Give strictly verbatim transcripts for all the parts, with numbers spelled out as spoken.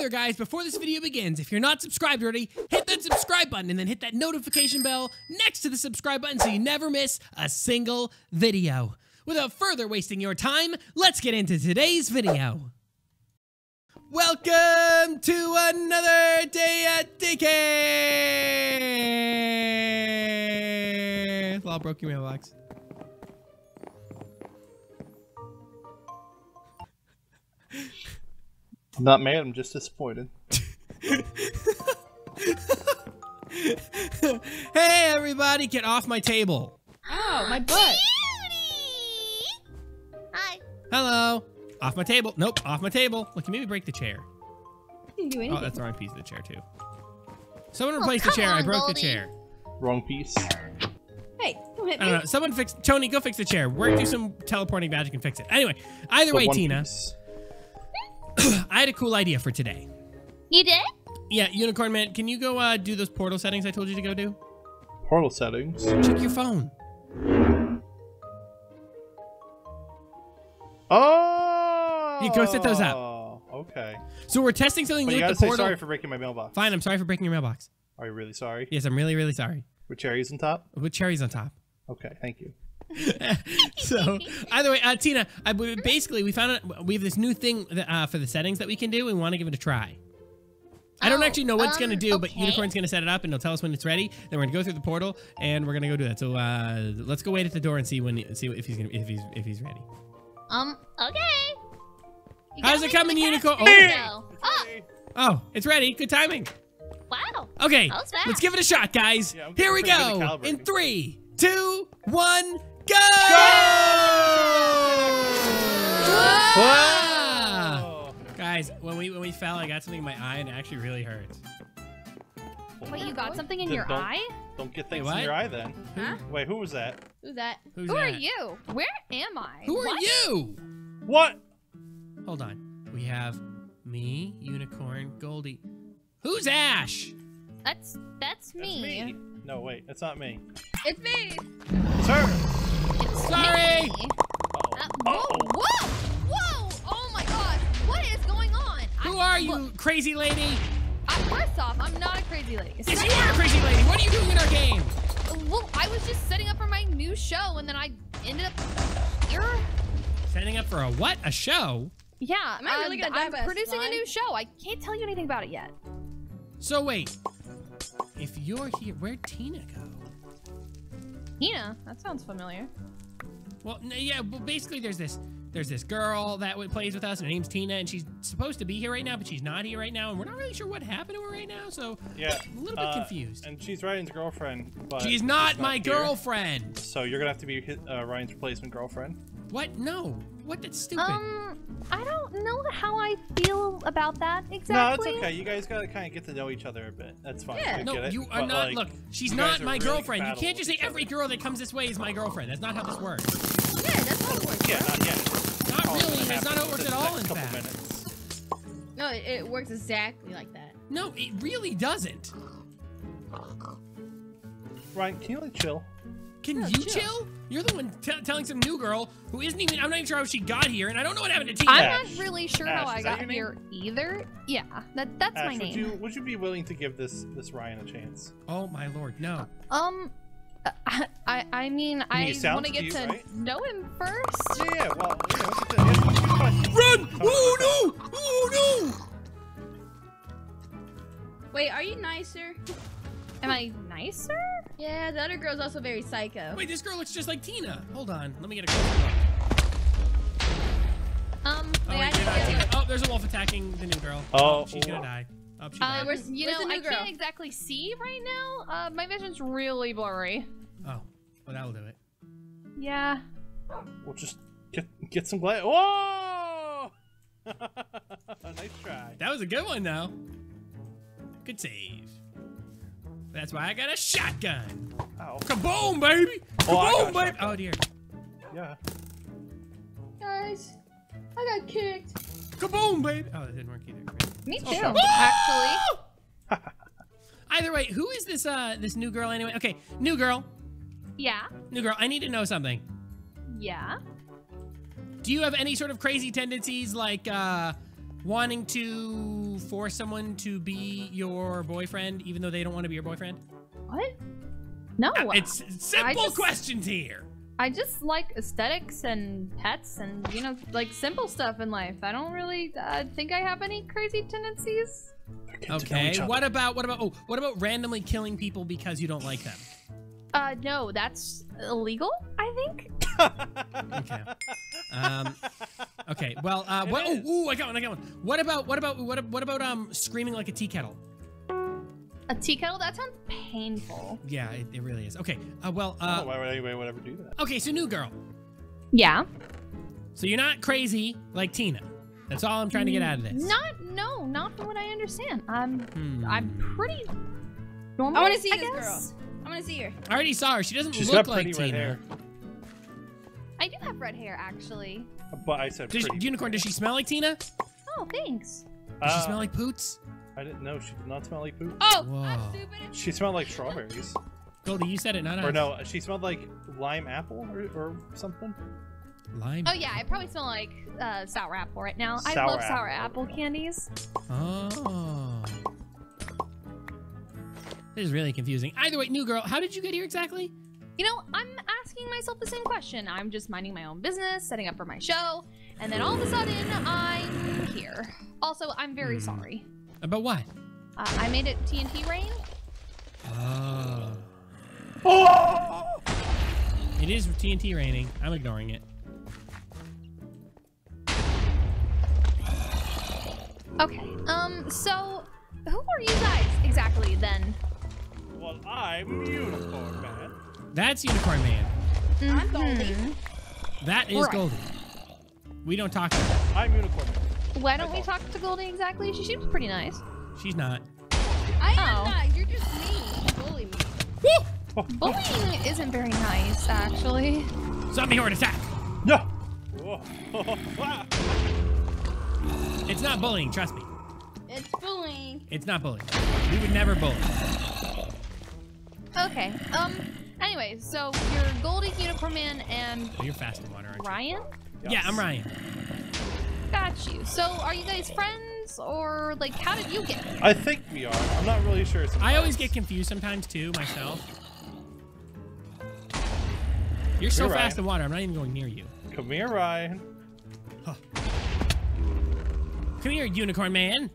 Either, guys, before this video begins, if you're not subscribed already, hit that subscribe button and then hit that notification bell next to the subscribe button so you never miss a single video. Without further wasting your time, let's get into today's video. Welcome to another day at daycare! It's all broken mailbox. I'm not mad, I'm just disappointed. Hey everybody, get off my table! Oh, my butt! Cutie. Hi. Hello! Off my table. Nope, off my table. Look, maybe break the chair. I didn't do anything. Oh, that's the wrong piece of the chair, too. Someone replaced oh, the chair. On, I broke Goldy. the chair. Wrong piece. Hey, don't hit me. I don't know. Someone fix... Tony, go fix the chair. Work through some teleporting magic and fix it. Anyway, either the way, Tina. I had a cool idea for today. You did? Yeah, Unicorn Man, can you go uh, do those portal settings I told you to go do? Portal settings? Check your phone. Oh! You go set those up. Oh, okay. So we're testing something new. You gotta say portal. Sorry for breaking my mailbox. Fine, I'm sorry for breaking your mailbox. Are you really sorry? Yes, I'm really, really sorry. With cherries on top? With cherries on top. Okay, thank you. So, either way, uh, Tina, I, basically we found out we have this new thing that, uh, for the settings that we can do. We want to give it a try. I don't oh, actually know what it's um, going to do, okay. but Unicorn's going to set it up and it'll tell us when it's ready. Then we're going to go through the portal and we're going to go do that. So uh, let's go wait at the door and see when see if he's gonna, if he's if he's ready. Um. Okay. You How's it coming, Unicorn? Oh. Oh. oh, it's ready. Good timing. Wow. Okay, that was fast. Let's give it a shot, guys. Yeah, Here we go. In three, two, one, go! Go! Guys, when we when we fell, I got something in my eye, and it actually really hurts. Wait, you got something in then your don't, eye? Don't get things Wait, in your eye, then. Huh? Wait, who was that? Who's that? Who's who that? are you? Where am I? Who what? are you? What? Hold on. We have me, Unicorn, Goldy. Who's Ash? That's that's me. That's me. No, wait, that's not me. It's me. It's her. It's Sorry. Me. Uh-oh. Uh, whoa, whoa, whoa! Oh my God! What is going on? Who I, are you, look, crazy lady? I, first off, I'm not a crazy lady. Yes, right you now. are a crazy lady. What are you doing in our game? Well, I was just setting up for my new show, and then I ended up here. Setting up for a what? A show? Yeah, I'm um, really gonna I'm producing line? a new show. I can't tell you anything about it yet. So wait, if you're here, where'd Tina go? Tina? That sounds familiar. Well, yeah, well, basically there's this there's this girl that plays with us. Her name's Tina, and she's supposed to be here right now, but she's not here right now, and we're not really sure what happened to her right now, so yeah, I'm a little bit uh, confused. And she's Ryan's girlfriend, but she's not, not my here. girlfriend. So you're gonna have to be uh, Ryan's replacement girlfriend. What? No. What? That's stupid. Um, I don't know how I feel about that exactly. No, it's okay. You guys gotta kind of get to know each other a bit. That's fine. Yeah. No, you are not. Look, she's not my girlfriend. You can't just say every girl that comes this way is my girlfriend. That's not how this works. Yeah, that's how it works. Yeah, not yet. Not really. That's not how it works at all, in fact. No, it works exactly like that. No, it really doesn't. Ryan, can you like chill? Can you chill? You're the one t telling some new girl who isn't even, I'm not even sure how she got here, and I don't know what happened to Tina. I'm Ash. not really sure Ash, how I got here either. Yeah, that, that's Ash, my name. Would you, would you be willing to give this this Ryan a chance? Oh my lord, no. Um, I I, I mean, I want to get to right? know him first. Yeah, yeah, well, you know, it's a, it's a question. Run! Oh no! Oh no! Wait, are you nicer? Am I nicer? Yeah, the other girl's also very psycho. Wait, this girl looks just like Tina. Hold on, let me get a closer look. Um, oh, wait, I I oh, there's a wolf attacking the new girl. Oh, oh she's gonna die. Oh, she uh, died. You know, I girl? can't exactly see right now. Uh, my vision's really blurry. Oh, well that'll do it. Yeah. We'll just get get some glass. Whoa! Nice try. That was a good one, though. Good save. That's why I got a shotgun. Ow. Kaboom, baby! Kaboom, oh, baby! Oh, dear. Yeah. Guys, I got kicked. Kaboom, baby! Oh, that didn't work either. Right? Me too, oh, oh! actually. Either way, who is this uh, this new girl anyway? Okay, new girl. Yeah? New girl, I need to know something. Yeah? Do you have any sort of crazy tendencies like, uh, wanting to force someone to be your boyfriend even though they don't want to be your boyfriend? What? No. Uh, it's simple just, questions here. I just like aesthetics and pets and, you know, like simple stuff in life. I don't really uh, think I have any crazy tendencies. Okay. What about what about oh, what about randomly killing people because you don't like them? Uh, no, that's illegal, I think. Okay. Um, okay. Well, uh, what, oh, ooh, I got one. I got one. What about what about what what about um screaming like a tea kettle? A tea kettle? That sounds painful. Yeah, it, it really is. Okay. Uh, well. Uh, oh, why would anybody would ever do that? Okay, so new girl. Yeah. So you're not crazy like Tina. That's all I'm trying to get out of this. Not no, not from what I understand. I'm hmm. I'm pretty normal. I want to see I this guess. girl. I want to see her. I already saw her. She doesn't She's look like Tina. Red hair. I do have red hair, actually. But I said does, Unicorn, does she smell like Tina? Oh, thanks. Does uh, she smell like Poots? I didn't know. She did not smell like Poots. Oh, whoa. I'm stupid. She smelled like strawberries. Goldy, you said it, not us. Or no, she smelled like lime apple or, or something. Lime? Oh, yeah. I probably smell like uh, sour apple right now. Sour I love apple. sour apple candies. Oh. This is really confusing. Either way, new girl, how did you get here exactly? You know, I'm asking myself the same question. I'm just minding my own business, setting up for my show, and then all of a sudden, I'm here. Also, I'm very mm. sorry. About what? Uh, I made it T N T rain. Oh. Oh! It is T N T raining. I'm ignoring it. Okay, um, so who are you guys exactly then? Well, I'm Unicorn Man. That's Unicorn Man. Mm-hmm. I'm Goldy. That is right. Goldy. We don't talk to her. I'm Unicorn Man. Why don't I we talk to Goldy exactly? She seems pretty nice. She's not. I oh. am not. You're just mean. You bully me. Woo! Bullying isn't very nice, actually. Zombie horde attack. No. It's not bullying. Trust me. It's bullying. It's not bullying. We would never bully. Okay. Um. Anyway, so you're Goldy, Unicorn Man, and oh, you're fast in water, aren't you? Ryan? Yes. Yeah, I'm Ryan. Got you. So, are you guys friends, or like, how did you get here? I think we are. I'm not really sure. Sometimes. I always get confused sometimes too myself. You're so fast in water. I'm not even going near you. Come here, Ryan. Huh. Come here, Unicorn Man.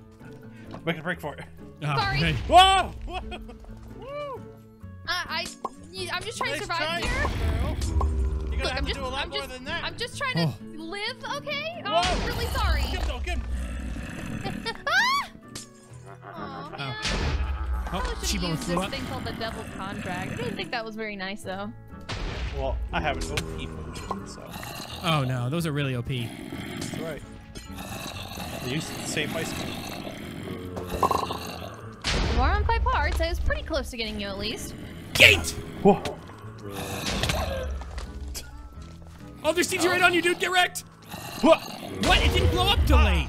Make a break for it. Oh, sorry. Right. Whoa! Whoa! Whoa! Uh, I, I'm just trying nice to survive try, here. Girl. You're gonna Look, have I'm to just, do a lot I'm more just, than that. I'm just trying to oh. live, okay? Oh, I'm really sorry. Get him, get him. Ah! Oh, man. Oh. Oh, I should have used this thing called the Devil's Contract. I didn't think that was very nice, though. Well, I have an O P motion, so. Oh, no. Those are really O P. That's right. They used to save my skin. You are on five hearts. I was pretty close to getting you at least. Gate! Whoa. Oh, there's C G right on you, dude. Get wrecked! What? What? It didn't blow up delayed.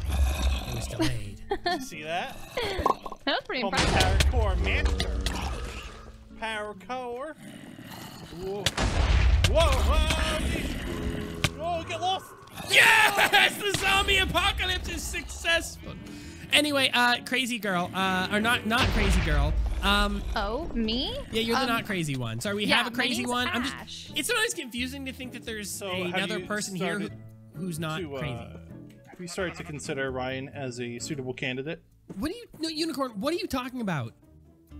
It was delayed. See that? That was pretty Call impressive. Power core, man. Power core. Whoa. Whoa, whoa. Whoa, get lost. Yes! The zombie apocalypse is successful. Anyway, uh, crazy girl, uh, or not, not crazy girl. Um, oh, me? Yeah, you're the um, not crazy one. Sorry, we yeah, have a crazy one. I'm just, it's sometimes confusing to think that there's so another person here who, who's not to, uh, crazy. Have you started to consider Ryan as a suitable candidate? What do you, no, Unicorn, what are you talking about?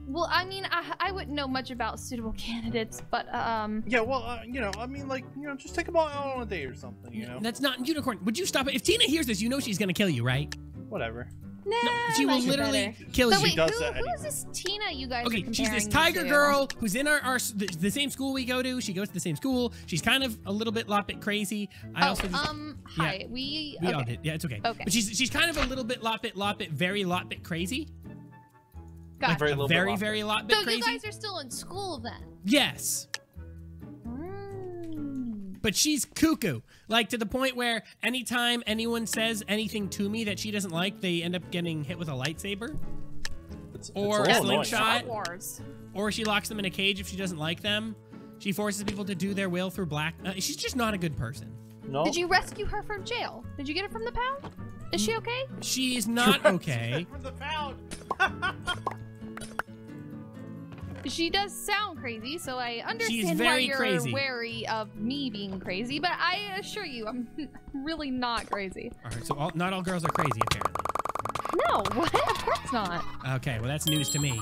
Well, I mean, I, I wouldn't know much about suitable candidates, but, um... Yeah, well, uh, you know, I mean, like, you know, just take them all out on a date or something, you know? That's not, Unicorn, would you stop it? If Tina hears this, you know she's gonna kill you, right? Whatever. Nah, no, she will literally better. kill so you. Wait, she does who, that who anyway. is this Tina you guys okay, are comparing she's this tiger to? girl who's in our, our the, the same school we go to. She goes to the same school. She's kind of a little bit lot bit crazy. I oh, also just, um, yeah, hi. We we okay. all did. Yeah, it's okay. Okay. But she's she's kind of a little bit lot bit lot bit very lot bit crazy. Got like very very, very, lot very lot bit so crazy. So you guys are still in school then? Yes. But she's cuckoo, like to the point where anytime anyone says anything to me that she doesn't like, they end up getting hit with a lightsaber it's, or it's a slingshot, Wars. or she locks them in a cage if she doesn't like them. She forces people to do their will through black. Uh, she's just not a good person. No. Did you rescue her from jail? Did you get her from the pound? Is she okay? She's not okay. She does sound crazy, so I understand why you're crazy. wary of me being crazy, but I assure you, I'm really not crazy. All right, so all, not all girls are crazy, apparently. No, what? Of course not. Okay, well, that's news to me.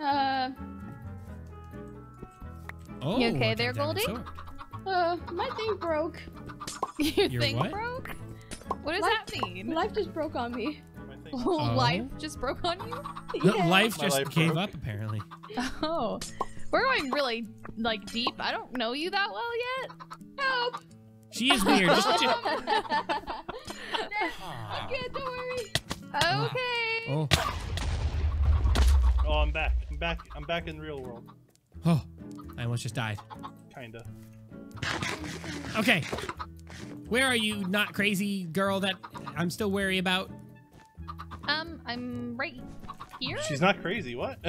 Uh... Oh, you okay there, Goldy? Uh, my thing broke. Your, Your thing what? broke? What does life, that mean? Life just broke on me. Oh. Life just broke on you? Yeah. Life just life gave broke. up, apparently. Oh. We're going really, like, deep. I don't know you that well yet. Help! She is weird. Just, just... I'm good, don't worry. Okay. Oh. Oh, I'm back. I'm back. I'm back in the real world. Oh, I almost just died. Kinda. Okay. Where are you, not crazy girl that I'm still wary about? Um, I'm right here. She's not crazy. What?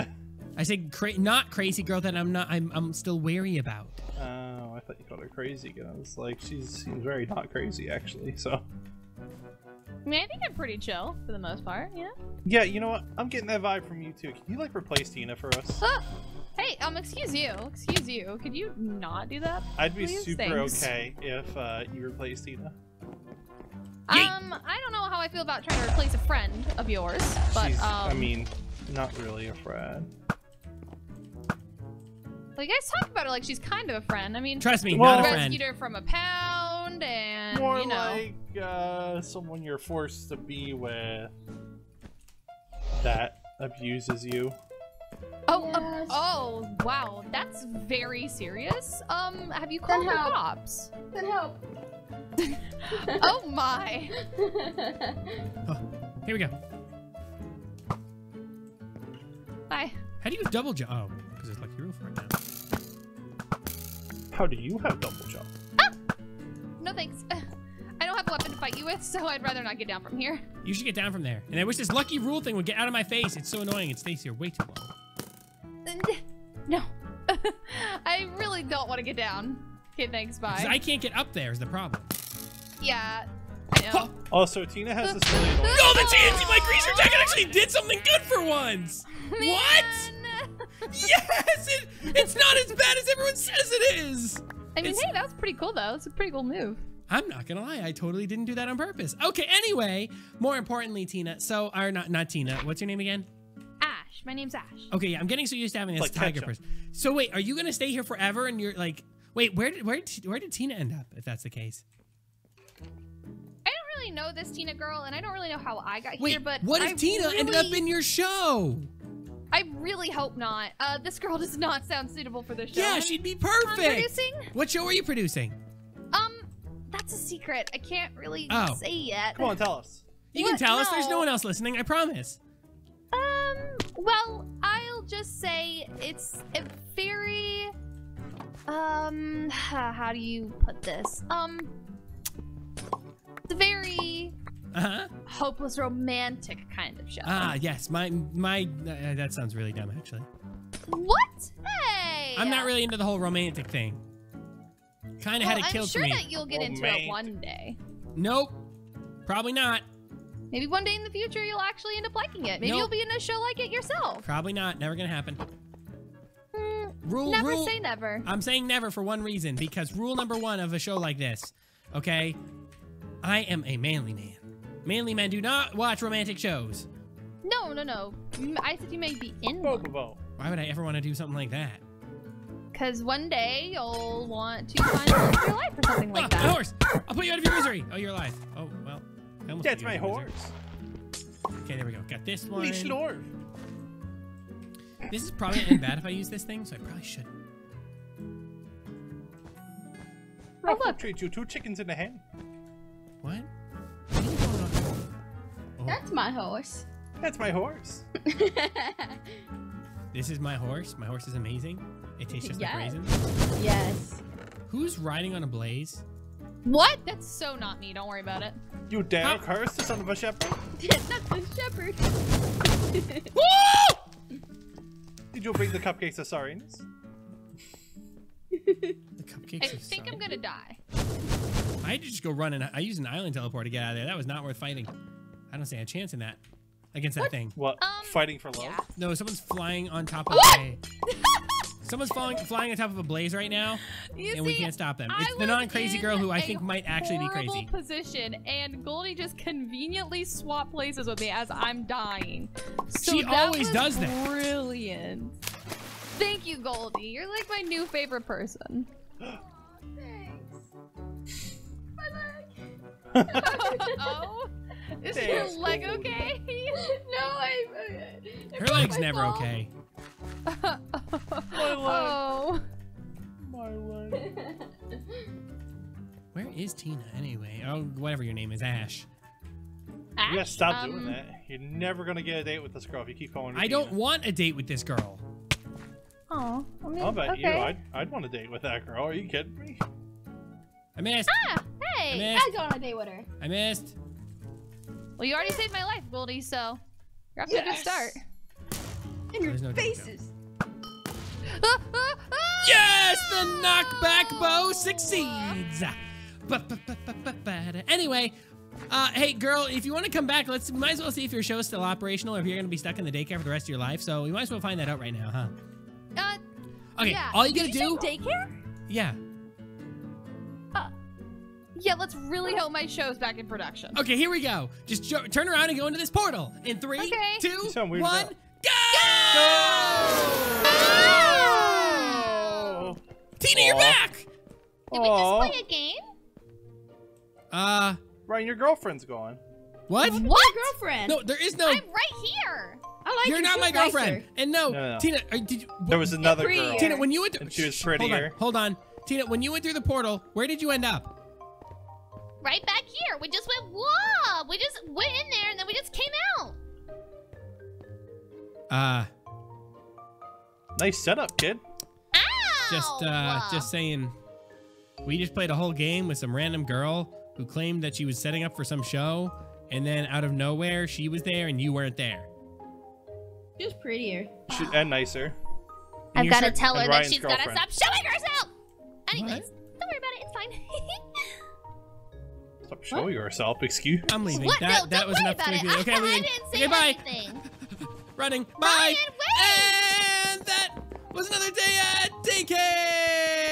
I said, cra not crazy girl that I'm not. I'm. I'm still wary about. Oh, I thought you called her crazy again. I was like, she's seems very not crazy actually. So. I mean, I think I'm pretty chill for the most part. Yeah. Yeah. You know what? I'm getting that vibe from you too. Can you like replace Tina for us? Oh, hey. Um. Excuse you. Excuse you. Could you not do that? I'd be Please? super Thanks. okay if uh, you replaced Tina. Um, I don't know how I feel about trying to replace a friend of yours, but She's, um, I mean, not really a friend. Well, you guys talk about her like she's kind of a friend. I mean, trust me, well, not a friend. Rescued her from a pound, and more you know, like uh, someone you're forced to be with that abuses you. Oh, yes. uh, oh, wow, that's very serious. Um, have you called the cops? Then help. Oh my! Oh, here we go. Bye. How do you double jump? Oh, because it's like you're for it now. How do you have double jump? Ah! No thanks. I don't have a weapon to fight you with, so I'd rather not get down from here. You should get down from there. And I wish this lucky rule thing would get out of my face. It's so annoying. It stays here way too long. No. I really don't want to get down. Okay, thanks. Bye. I can't get up there. Is the problem? Yeah. I know. Also, Tina has this really annoying. No, the T N T, my greaser jacket actually did something good for once. Man. What? Yes, it, it's not as bad as everyone says it is. I mean, it's, hey, that was pretty cool though. It's a pretty cool move. I'm not gonna lie, I totally didn't do that on purpose. Okay. Anyway, more importantly, Tina. So, or not, not Tina. What's your name again? Ash. My name's Ash. Okay. Yeah, I'm getting so used to having this like tiger person. So wait, are you gonna stay here forever? And you're like. Wait, where did where did, where did Tina end up? If that's the case, I don't really know this Tina girl, and I don't really know how I got Wait, here. But what if I Tina really, ended up in your show? I really hope not. Uh, this girl does not sound suitable for this show. Yeah, she'd be perfect. I'm producing? What show are you producing? Um, that's a secret. I can't really oh. say yet. Come on, tell us. You what? can tell no. us. There's no one else listening. I promise. Um. Well, I'll just say it's a very. Um, how do you put this? Um, it's a very uh-huh. hopeless romantic kind of show. Ah, yes. My, my, uh, that sounds really dumb, actually. What? Hey! I'm not really into the whole romantic thing. Kind of well, had it killed sure me. I'm sure that you'll get romantic. into it one day. Nope. Probably not. Maybe one day in the future you'll actually end up liking it. Maybe nope. you'll be in a show like it yourself. Probably not. Never gonna happen. Rule, never rule, say never. I'm saying never for one reason, because rule number one of a show like this, okay? I am a manly man. Manly men do not watch romantic shows. No, no, no. I said you may be in one. Why would I ever want to do something like that? Because one day you'll want to find out your life or something like oh, that. Horse! I'll put you out of your misery. Oh, you're alive. Oh, well. That's my horse. Misery. Okay, there we go. Got this one. Leech Lord. This is probably gonna end bad if I use this thing, so I probably shouldn't. Oh, look. Treat you two chickens in a hen. What? Oh. That's my horse. That's my horse. This is my horse. My horse is amazing. It tastes just yes. like raisins. Yes. Who's riding on a blaze? What? That's so not me. Don't worry about it. You dare curse the son of a shepherd? Not the shepherd. Whoa! Did you bring the cupcakes of sorriness? The cupcakes I of think sorry? I'm gonna die. I had to just go run, and I used an island teleport to get out of there. That was not worth fighting. I don't stand a chance in that. Against what? That thing. What? Um, Fighting for love? Yeah. No, someone's flying on top of a... Someone's flying, flying on top of a blaze right now, you and see, we can't stop them. It's the non-crazy girl who I think might actually be crazy. Position, and Goldy just conveniently swapped places with me as I'm dying. So she always does that. Brilliant. Thank you, Goldy. You're like my new favorite person. Oh, thanks. My leg. Oh, is thanks, your leg Goldy. Okay? No, I. Her leg's never fault. Okay. My leg. Oh. My leg. Where is Tina anyway? Oh, whatever your name is, Ash. Ash? You gotta stop um, doing that. You're never gonna get a date with this girl if you keep calling her. I Tina. Don't want a date with this girl. Oh, I mean, I'll bet okay. you. I'd, I'd want a date with that girl. Are you kidding me? I missed. Ah, hey, I, I go on a date with her. I missed. Well, you already saved my life, Goldy. So you're off to a good start. In your no faces. Ah, ah, ah! Yes, the knockback bow succeeds. Ba, ba, ba, ba, ba, ba. Anyway, uh, hey girl, if you want to come back, let's might as well see if your show is still operational, or if you're gonna be stuck in the daycare for the rest of your life. So we might as well find that out right now, huh? Uh, okay. Yeah. All you gotta Did you do. Say daycare? Yeah. Uh, yeah. Let's really hope my show's back in production. Okay, here we go. Just turn around and go into this portal. In three, okay. two, one. About. Go! Go! Oh! Tina, aww. You're back! Did aww. We just play a game? Uh... Ryan, your girlfriend's gone. What? What? What? Your girlfriend? No, there is no... I'm right here! I like you're not my nicer. Girlfriend. And no, no, no. Tina, did you... There was another girl. Tina, when you went... And she was prettier. Hold on, hold on. Tina, when you went through the portal, where did you end up? Right back here. We just went, whoa! We just went in there and then we just came out. Uh, nice setup, kid. Ow! Just, uh, just saying. We just played a whole game with some random girl who claimed that she was setting up for some show, and then out of nowhere, she was there and you weren't there. She was prettier she, and nicer. And I've got to tell her that Ryan's she's got to stop showing herself. Anyways, what? Don't worry about it. It's fine. Stop showing what? Yourself. Excuse. I'm leaving. What? That, no, that don't was worry enough about to it. Okay, I'm leaving. I didn't say okay, bye. Anything. Running. Bye. Ryan, and that was another day at daycare.